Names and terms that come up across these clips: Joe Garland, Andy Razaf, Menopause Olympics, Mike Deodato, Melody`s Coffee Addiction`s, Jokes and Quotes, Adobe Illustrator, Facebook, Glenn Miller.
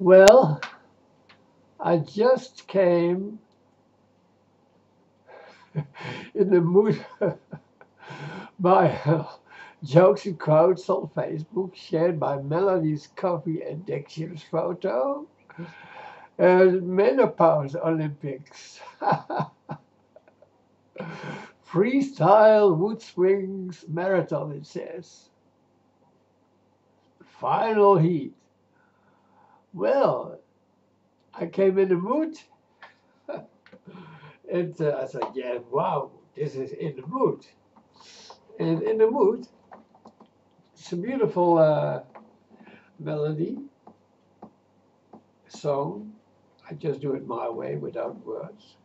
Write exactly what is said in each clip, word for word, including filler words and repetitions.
Well, I just came in the mood by uh, jokes and quotes on Facebook shared by Melanie's coffee addictions photo and Menopause Olympics. Freestyle Moodswing Marathon, it says. Final heat. Well, I came in the mood and uh, I said, yeah, wow, this is in the mood. And in the mood, it's a beautiful uh, melody, song. I just do it my way without words.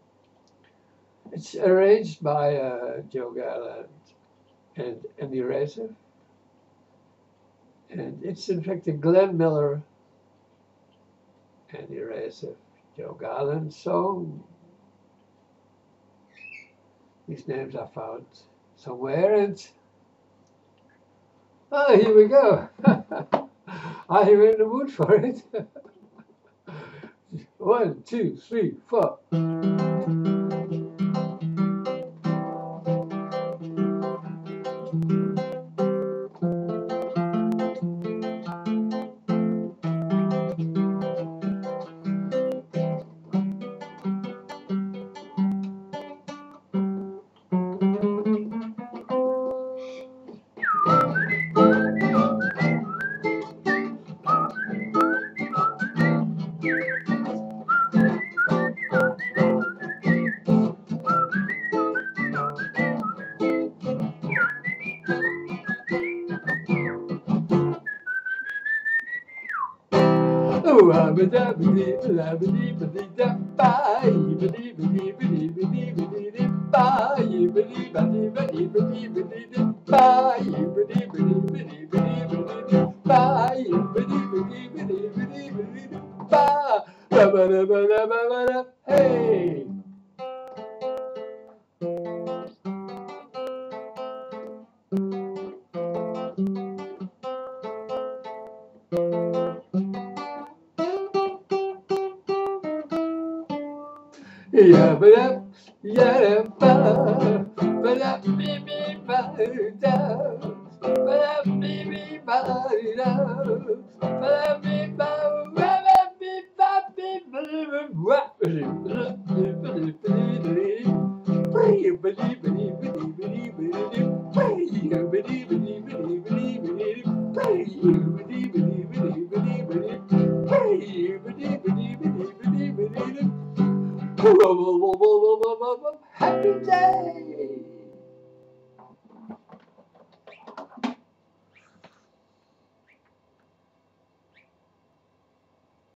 It's arranged by uh, Joe Garland and Andy Razaf, and it's in fact a Glenn Miller, Andy Razaf, Joe Garland song. These names are found somewhere, and oh, here we go. Are you in the mood for it? One, two, three, four. Hey! Yeah, but up, yeah, but up, baby, but down, but up, baby, but down, but up, baby, but up, baby, but baby, but baby, but baby, but baby, but baby, happy day!